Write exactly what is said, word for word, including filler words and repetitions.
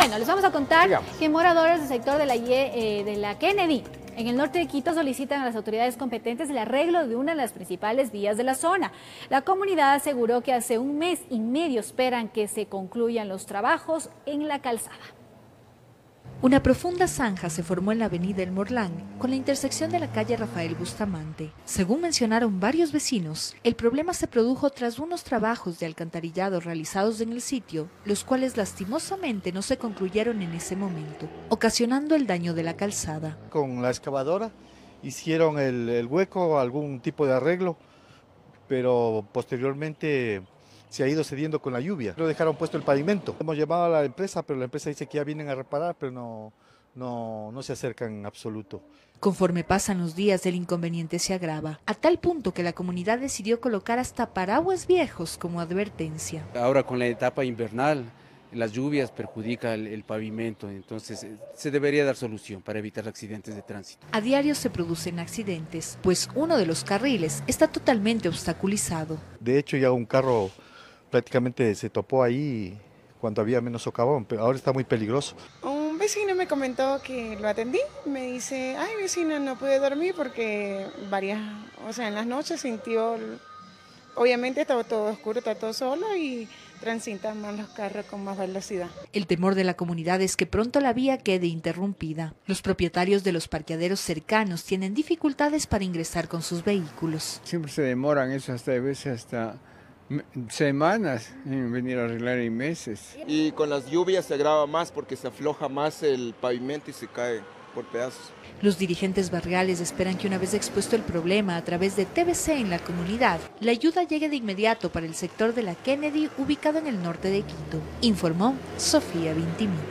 Bueno, les vamos a contar Digamos. que moradores del sector de la, eh, de la Kennedy, en el norte de Quito, solicitan a las autoridades competentes el arreglo de una de las principales vías de la zona. La comunidad aseguró que hace un mes y medio esperan que se concluyan los trabajos en la calzada. Una profunda zanja se formó en la avenida El Morlán, con la intersección de la calle Rafael Bustamante. Según mencionaron varios vecinos, el problema se produjo tras unos trabajos de alcantarillado realizados en el sitio, los cuales lastimosamente no se concluyeron en ese momento, ocasionando el daño de la calzada. Con la excavadora hicieron el, el hueco, algún tipo de arreglo, pero posteriormente se ha ido cediendo con la lluvia. No dejaron puesto el pavimento. Hemos llamado a la empresa, pero la empresa dice que ya vienen a reparar, pero no, no, no se acercan en absoluto. Conforme pasan los días, el inconveniente se agrava, a tal punto que la comunidad decidió colocar hasta paraguas viejos como advertencia. Ahora con la etapa invernal, las lluvias perjudican el, el pavimento, entonces se debería dar solución para evitar accidentes de tránsito. A diario se producen accidentes, pues uno de los carriles está totalmente obstaculizado. De hecho, ya un carro prácticamente se topó ahí cuando había menos socavón, pero ahora está muy peligroso. Un vecino me comentó que lo atendí, me dice, ay vecina, no pude dormir porque varias, o sea, en las noches sintió, obviamente estaba todo oscuro, estaba todo solo y transitan más los carros con más velocidad. El temor de la comunidad es que pronto la vía quede interrumpida. Los propietarios de los parqueaderos cercanos tienen dificultades para ingresar con sus vehículos. Siempre se demoran eso, hasta de veces hasta semanas en venir a arreglar, y meses. Y con las lluvias se agrava más porque se afloja más el pavimento y se cae por pedazos. Los dirigentes barriales esperan que una vez expuesto el problema a través de T V C En la Comunidad, la ayuda llegue de inmediato para el sector de la Kennedy, ubicado en el norte de Quito, informó Sofía Vintimilla.